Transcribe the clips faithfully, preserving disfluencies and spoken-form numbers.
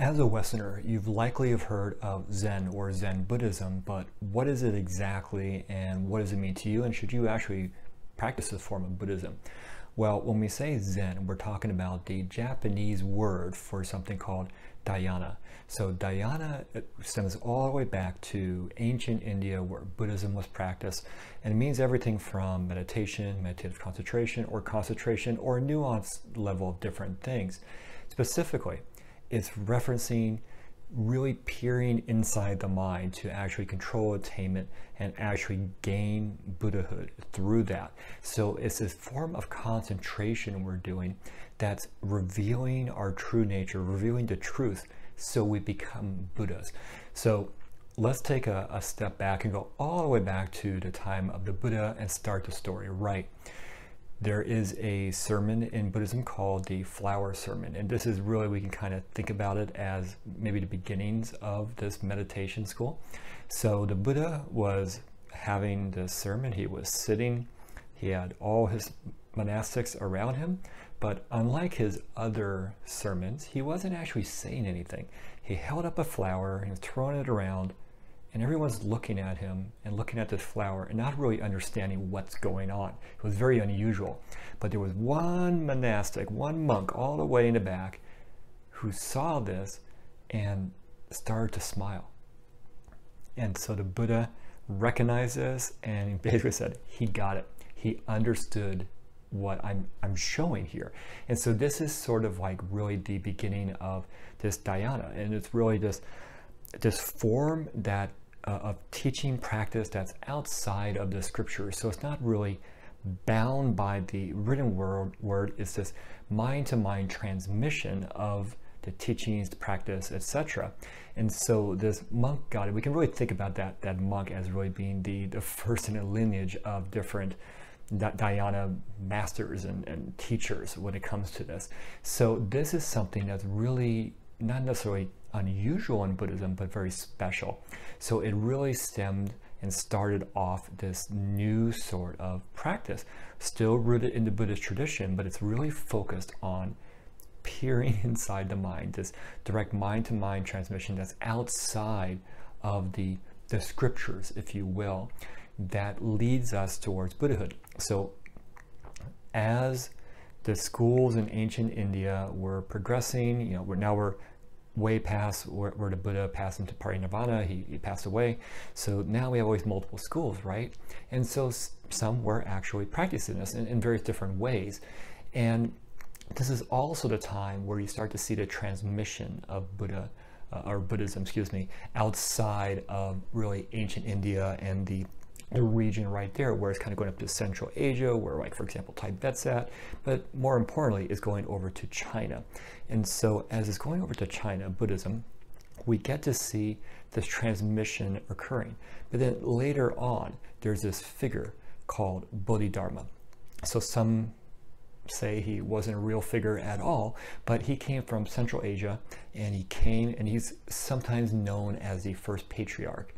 As a Westerner, you've likely have heard of Zen or Zen Buddhism, but what is it exactly and what does it mean to you, and should you actually practice this form of Buddhism? Well, when we say Zen, we're talking about the Japanese word for something called Dhyana. So Dhyana stems all the way back to ancient India where Buddhism was practiced, and it means everything from meditation, meditative concentration, or concentration, or nuanced level of different things. Specifically, it's referencing really peering inside the mind to actually control attainment and actually gain Buddhahood through that. So it's this form of concentration we're doing that's revealing our true nature, revealing the truth, so we become Buddhas. So let's take a, a step back and go all the way back to the time of the Buddha and start the story right. There is a sermon in Buddhism called the Flower Sermon, and this is really, we can kind of think about it as maybe the beginnings of this meditation school. So the Buddha was having this sermon, he was sitting, he had all his monastics around him, but unlike his other sermons, he wasn't actually saying anything. He held up a flower and throwing it around, and everyone's looking at him and looking at this flower and not really understanding what's going on. It was very unusual. But there was one monastic, one monk all the way in the back who saw this and started to smile. And so the Buddha recognized this and he basically said, he got it. He understood what I'm, I'm showing here. And so this is sort of like really the beginning of this Dhyana. And it's really this, this form that Uh, of teaching practice that's outside of the scriptures. So it's not really bound by the written word, word. It's this mind-to-mind transmission of the teachings, the practice, et cetera. And so this monk got it. We can really think about that, that monk as really being the, the first in a lineage of different Dhyana masters and, and teachers when it comes to this. So this is something that's really not necessarily unusual in Buddhism, but very special. So it really stemmed and started off this new sort of practice, still rooted in the Buddhist tradition, but it's really focused on peering inside the mind, this direct mind-to-mind transmission that's outside of the, the scriptures, if you will, that leads us towards Buddhahood. So as the schools in ancient India were progressing, you know, we're now we're way past where, where the Buddha passed into parinibbana, he, he passed away. So now we have always multiple schools, right? And so some were actually practicing this in, in various different ways. And this is also the time where you start to see the transmission of Buddha, uh, or Buddhism, excuse me, outside of really ancient India and the the region right there, where it's kind of going up to Central Asia, where, like, for example, Tibet's at, but more importantly, it's going over to China. And so as it's going over to China, Buddhism, we get to see this transmission occurring. But then later on, there's this figure called Bodhidharma. So some say he wasn't a real figure at all, but he came from Central Asia, and he came, and he's sometimes known as the first patriarch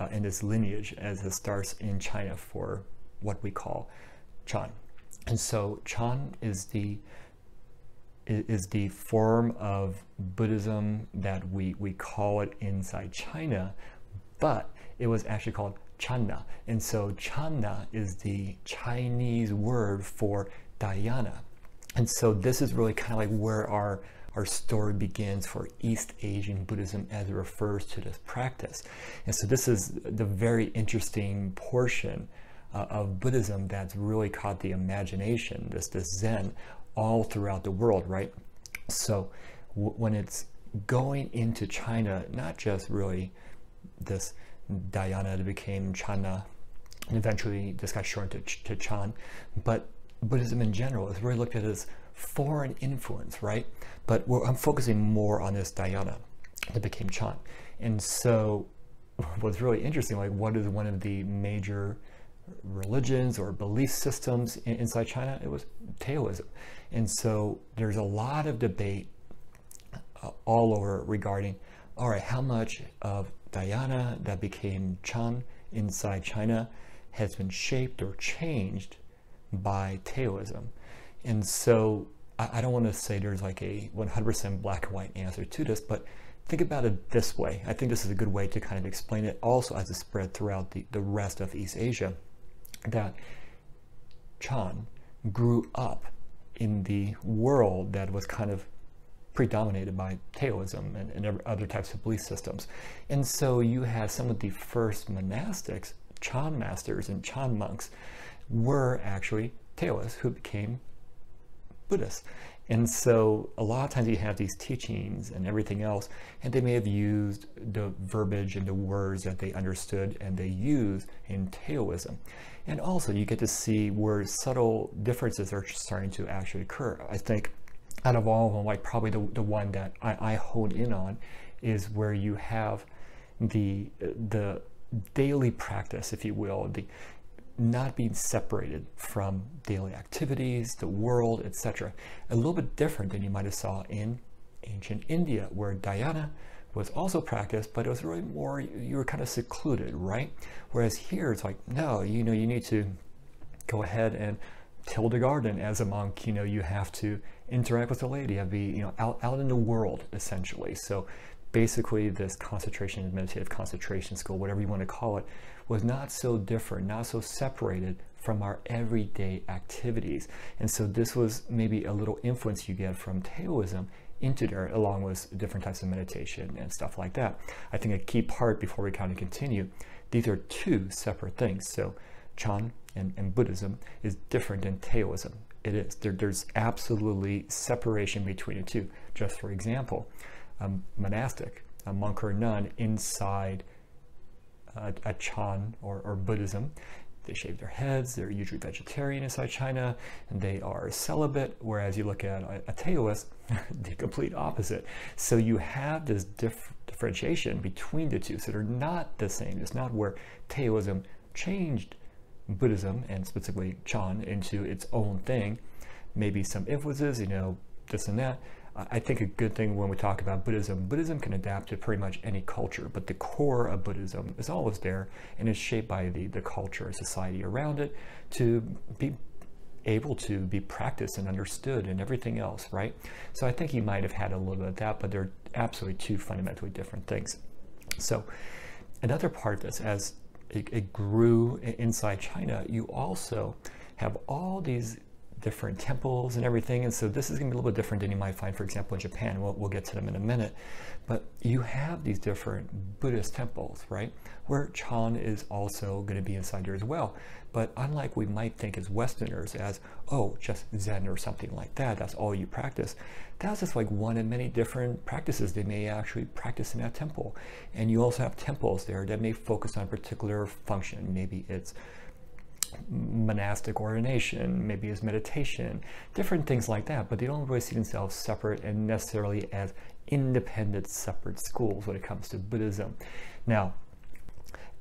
Uh, in this lineage, as it starts in China for what we call Chan. And so Chan is the is the form of Buddhism that we we call it inside China, but it was actually called Channa. And so Channa is the Chinese word for Dhyana. And so this is really kind of like where our Our story begins for East Asian Buddhism as it refers to this practice. And so this is the very interesting portion uh, of Buddhism that's really caught the imagination, this, this Zen, all throughout the world, right? So w when it's going into China, not just really this Dhyana that became Channa, and eventually this got shortened to, to Chan, but Buddhism in general is really looked at as foreign influence, right? But we're, I'm focusing more on this Dhyana that became Chan. And so what's really interesting, like, what is one of the major religions or belief systems in, inside China? It was Taoism. And so there's a lot of debate uh, all over regarding, all right, how much of Dhyana that became Chan inside China has been shaped or changed by Taoism? And so I, I don't want to say there's like a one hundred percent black and white answer to this, but think about it this way. I think this is a good way to kind of explain it also as it spread throughout the, the rest of East Asia, that Chan grew up in the world that was kind of predominated by Taoism and, and other types of belief systems. And so you had some of the first monastics, Chan masters and Chan monks, were actually Taoists who became Buddhists. And so a lot of times you have these teachings and everything else, and they may have used the verbiage and the words that they understood and they used in Taoism. And also you get to see where subtle differences are starting to actually occur. I think out of all of them, like probably the, the one that I, I hone in on is where you have the, the daily practice, if you will, the not being separated from daily activities, the world, et cetera. A little bit different than you might have saw in ancient India, where Dhyana was also practiced, but it was really more, you were kind of secluded, right? Whereas here, it's like, no, you know, you need to go ahead and till the garden as a monk. You know, you have to interact with the lady, you have to be, you know, out, out in the world, essentially. So basically this concentration, meditative concentration school, whatever you want to call it, was not so different, not so separated from our everyday activities. And so this was maybe a little influence you get from Taoism into there, along with different types of meditation and stuff like that. I think a key part before we kind of continue, these are two separate things. So Chan and, and Buddhism is different than Taoism. It is. There, there's absolutely separation between the two. Just for example, a monastic, a monk or nun inside a, a Chan or, or Buddhism, they shave their heads, they're usually vegetarian inside China, and they are celibate, whereas you look at a, a Taoist, the complete opposite. So you have this dif differentiation between the two, so they're not the same. It's not where Taoism changed Buddhism, and specifically Chan, into its own thing. Maybe some influences, you know, this and that. I think a good thing when we talk about Buddhism, Buddhism can adapt to pretty much any culture, but the core of Buddhism is always there and is shaped by the, the culture and society around it to be able to be practiced and understood and everything else, right? So I think you might have had a little bit of that, but they're absolutely two fundamentally different things. So another part of this, as it, it grew inside China, you also have all these different temples and everything. And so this is gonna be a little bit different than you might find, for example, in Japan. We'll, we'll get to them in a minute. But you have these different Buddhist temples, right? Where Chan is also gonna be inside there as well. But unlike we might think as Westerners as, oh, just Zen or something like that, that's all you practice. That's just like one of many different practices they may actually practice in that temple. And you also have temples there that may focus on a particular function. Maybe it's monastic ordination, maybe is meditation, different things like that, but they don't really see themselves separate and necessarily as independent separate schools when it comes to Buddhism. Now,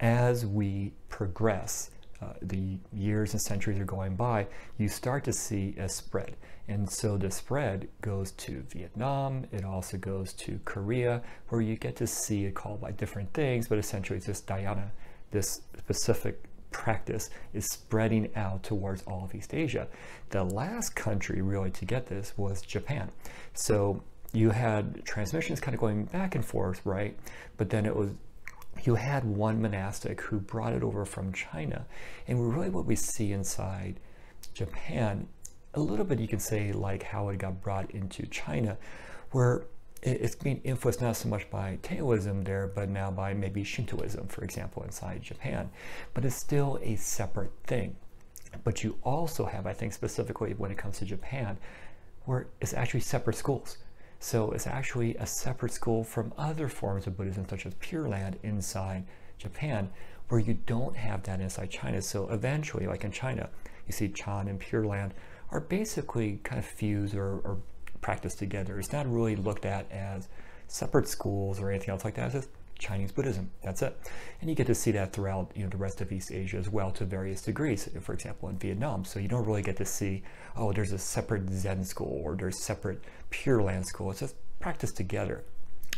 as we progress, uh, the years and centuries are going by, you start to see a spread. And so the spread goes to Vietnam, it also goes to Korea, where you get to see it called by different things, but essentially it's just Dhyana, this specific practice is spreading out towards all of East Asia. The last country really to get this was Japan. So you had transmissions kind of going back and forth, right? But then it was, you had one monastic who brought it over from China. And really what we see inside Japan, a little bit you can say like how it got brought into China, where it's being influenced not so much by Taoism there, but now by maybe Shintoism, for example, inside Japan. But it's still a separate thing. But you also have, I think specifically when it comes to Japan, where it's actually separate schools. So it's actually a separate school from other forms of Buddhism, such as Pure Land inside Japan, where you don't have that inside China. So eventually, like in China, you see Chan and Pure Land are basically kind of fused or, or practice together. It's not really looked at as separate schools or anything else like that. It's just Chinese Buddhism. That's it. And you get to see that throughout, you know, the rest of East Asia as well to various degrees, for example, in Vietnam. So you don't really get to see, oh, there's a separate Zen school or there's separate Pure Land school. It's just practiced together.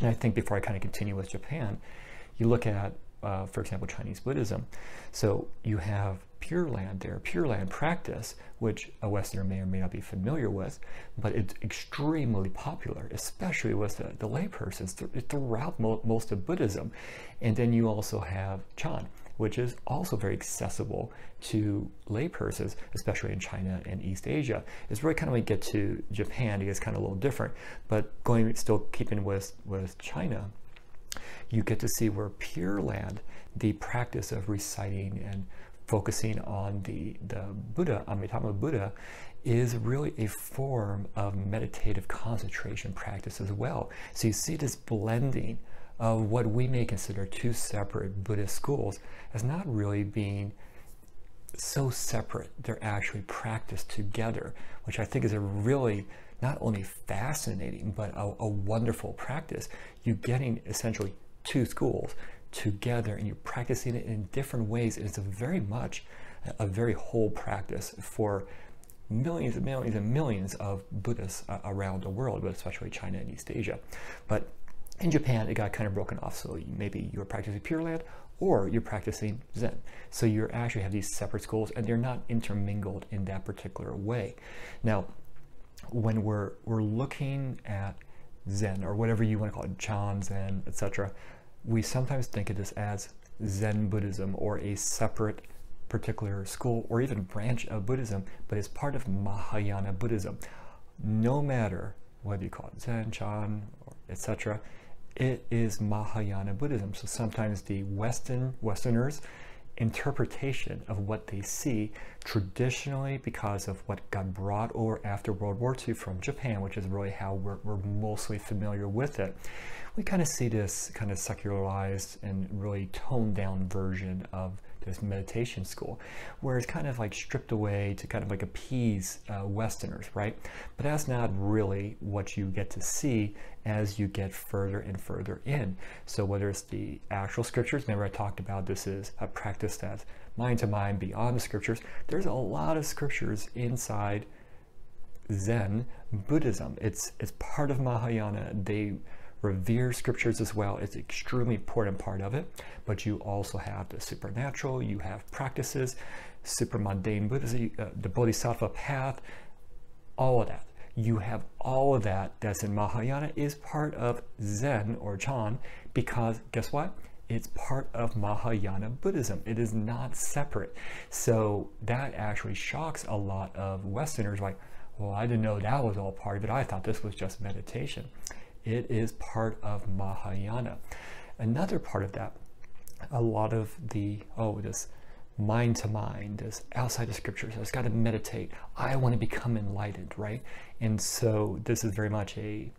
And I think before I kind of continue with Japan, you look at, uh, for example, Chinese Buddhism. So you have Pure Land, their Pure Land practice, which a Westerner may or may not be familiar with, but it's extremely popular, especially with the, the laypersons th throughout mo most of Buddhism. And then you also have Chan, which is also very accessible to laypersons, especially in China and East Asia. It's really kind of when you get to Japan, it gets kind of a little different, but going still keeping with, with China, you get to see where Pure Land, the practice of reciting and focusing on the, the Buddha, Amitabha Buddha, is really a form of meditative concentration practice as well. So you see this blending of what we may consider two separate Buddhist schools as not really being so separate. They're actually practiced together, which I think is a really not only fascinating, but a, a wonderful practice. You're getting essentially two schools together and you're practicing it in different ways, and it's a very much a very whole practice for millions and millions and millions of Buddhists uh, around the world, but especially China and East Asia. But in Japan, it got kind of broken off, so maybe you're practicing Pure Land or you're practicing Zen, so you actually have these separate schools and they're not intermingled in that particular way. Now when we're we're looking at Zen, or whatever you want to call it, Chan, Zen, etc., we sometimes think of this as Zen Buddhism, or a separate particular school or even branch of Buddhism, but it's part of Mahayana Buddhism. No matter whether you call it Zen, Chan, et cetera, it is Mahayana Buddhism. So sometimes the Western Westerners' interpretation of what they see traditionally, because of what got brought over after World War Two from Japan, which is really how we're, we're mostly familiar with it, we kind of see this kind of secularized and really toned down version of this meditation school, where it's kind of like stripped away to kind of like appease uh, Westerners, right? But that's not really what you get to see as you get further and further in. So whether it's the actual scriptures, remember I talked about this is a practice that's mind to mind beyond the scriptures. There's a lot of scriptures inside Zen Buddhism. It's, it's part of Mahayana. They revere scriptures as well. It's an extremely important part of it, but you also have the supernatural, you have practices, super mundane Buddhism, uh, the Bodhisattva path, all of that. You have all of that that's in Mahayana is part of Zen or Chan, because guess what? It's part of Mahayana Buddhism. It is not separate. So that actually shocks a lot of Westerners, like, well, I didn't know that was all part of it. I thought this was just meditation. It is part of Mahayana. Another part of that, a lot of the, oh, this mind to mind, this outside the scriptures, I just got to meditate. I want to become enlightened, right? And so this is very much a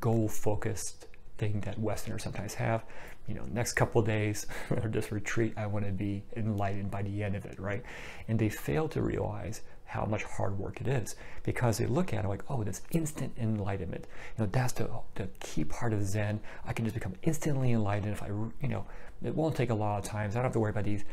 goal-focused thing that Westerners sometimes have. You know, next couple of days or this retreat, I want to be enlightened by the end of it, right? And they fail to realize how much hard work it is, because they look at it like, oh, this instant enlightenment, you know, that's the, the key part of Zen. I can just become instantly enlightened if I, you know, it won't take a lot of times. I don't have to worry about these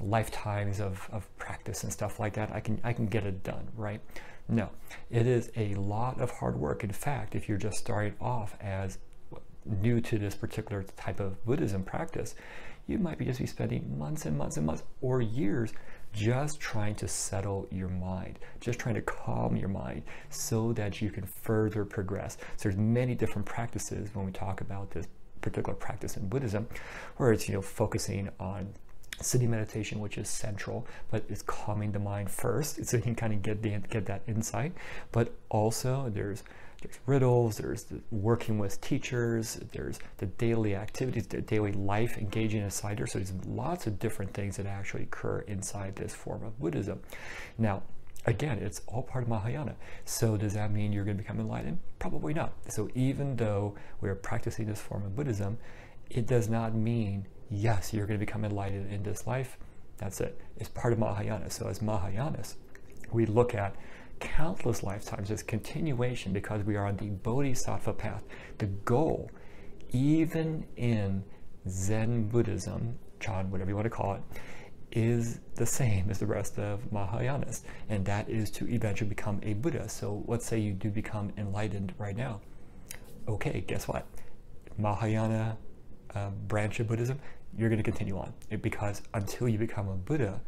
lifetimes of, of practice and stuff like that. I can, I can get it done, right? No, it is a lot of hard work. In fact, if you're just starting off as new to this particular type of Buddhism practice, you might be just be spending months and months and months or years just trying to settle your mind, just trying to calm your mind so that you can further progress. So there's many different practices when we talk about this particular practice in Buddhism, where it's, you know, focusing on sitting meditation, which is central, but it's calming the mind first, so you can kind of get the, get that insight. But also there's There's riddles, there's the working with teachers, there's the daily activities, the daily life, engaging insider. So there's lots of different things that actually occur inside this form of Buddhism. Now, again, it's all part of Mahayana. So does that mean you're going to become enlightened? Probably not. So even though we're practicing this form of Buddhism, it does not mean, yes, you're going to become enlightened in this life. That's it. It's part of Mahayana. So as Mahayanists, we look at countless lifetimes as continuation, because we are on the Bodhisattva path. The goal, even in Zen Buddhism, Chan, whatever you want to call it, is the same as the rest of Mahayanists, and that is to eventually become a Buddha. So let's say you do become enlightened right now. Okay, guess what? Mahayana uh, branch of Buddhism, you're going to continue on, because until you become a Buddha,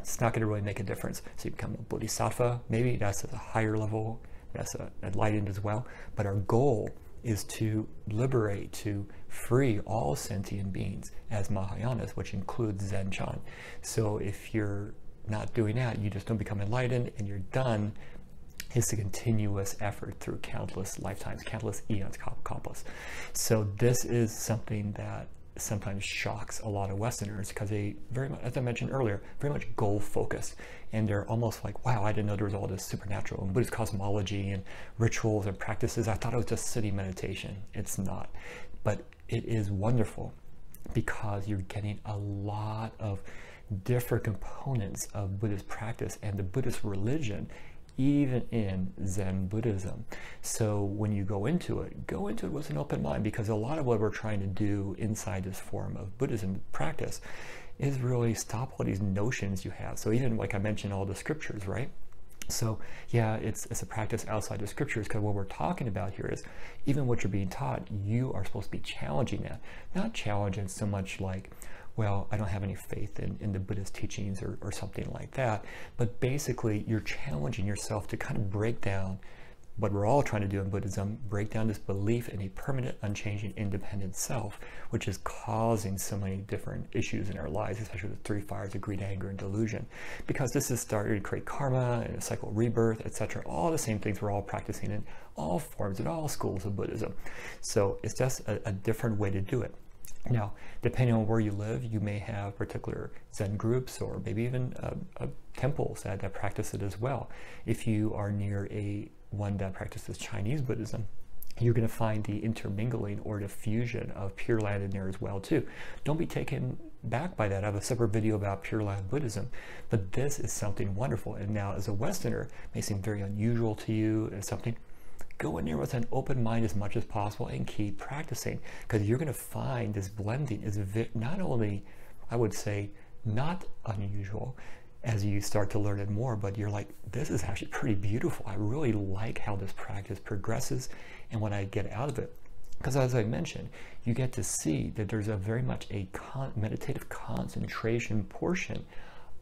it's not going to really make a difference. So you become a bodhisattva, maybe that's at a higher level, that's a, enlightened as well. But our goal is to liberate, to free all sentient beings as Mahayanas, which includes Zen Chan. So if you're not doing that, you just don't become enlightened and you're done. It's a continuous effort through countless lifetimes, countless eons, countless. So this is something that sometimes shocks a lot of Westerners because they very much, as I mentioned earlier, very much goal focused, and they're almost like, wow, I didn't know there was all this supernatural and Buddhist cosmology and rituals and practices. I thought it was just sitting meditation. It's not, but it is wonderful because you're getting a lot of different components of Buddhist practice and the Buddhist religion, even in Zen Buddhism. So when you go into it, go into it with an open mind, because a lot of what we're trying to do inside this form of Buddhism practice is really stop all these notions you have. So even like I mentioned, all the scriptures, right? So yeah, it's, it's a practice outside of scriptures, because what we're talking about here is even what you're being taught, you are supposed to be challenging that, not challenging so much like, well, I don't have any faith in, in the Buddhist teachings or, or something like that. But basically, you're challenging yourself to kind of break down what we're all trying to do in Buddhism, break down this belief in a permanent, unchanging, independent self, which is causing so many different issues in our lives, especially the three fires of greed, anger, and delusion. Because this is starting to create karma and a cycle of rebirth, et cetera. All the same things we're all practicing in all forms, in all schools of Buddhism. So it's just a, a different way to do it. Now, depending on where you live, you may have particular Zen groups or maybe even uh, uh, temples that, that practice it as well. If you are near a one that practices Chinese Buddhism, you're going to find the intermingling or the fusion of Pure Land in there as well too. Don't be taken back by that. I have a separate video about Pure Land Buddhism, but this is something wonderful. And now, as a Westerner, it may seem very unusual to you and something. Go in there with an open mind as much as possible and keep practicing, because you're going to find this blending is not only, I would say, not unusual as you start to learn it more, but you're like, this is actually pretty beautiful. I really like how this practice progresses and what I get out of it. Because as I mentioned, you get to see that there's a very much a con meditative concentration portion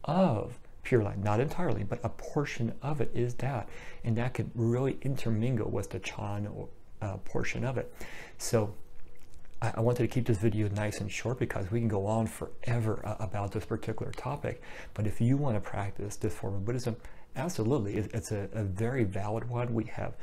of Pure Land, not entirely, but a portion of it is that, and that can really intermingle with the Chan uh, portion of it. So I, I wanted to keep this video nice and short, because we can go on forever uh, about this particular topic. But if you want to practice this form of Buddhism, absolutely, it, it's a, a very valid one. We have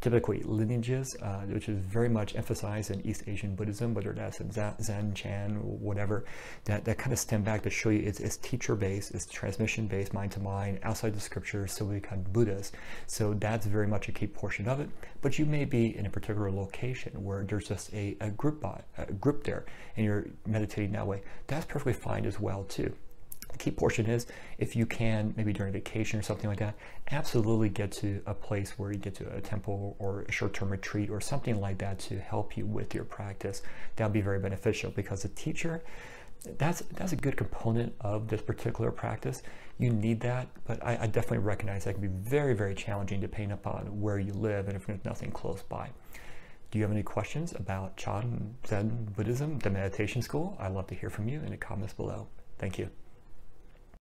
typically lineages, uh, which is very much emphasized in East Asian Buddhism, whether that's in Zen, Chan, whatever, that, that kind of stem back to show you it's, it's teacher-based, it's transmission-based, mind-to-mind, outside the scriptures, so we become Buddhists. So that's very much a key portion of it. But you may be in a particular location where there's just a, a, group, by, a group there, and you're meditating that way. That's perfectly fine as well, too. The key portion is, if you can, maybe during vacation or something like that, absolutely get to a place where you get to a temple or a short-term retreat or something like that to help you with your practice. That would be very beneficial, because the teacher, that's that's a good component of this particular practice. You need that, but I, I definitely recognize that can be very, very challenging depending upon where you live and if there's nothing close by. Do you have any questions about Chan, Zen Buddhism, the meditation school? I'd love to hear from you in the comments below. Thank you.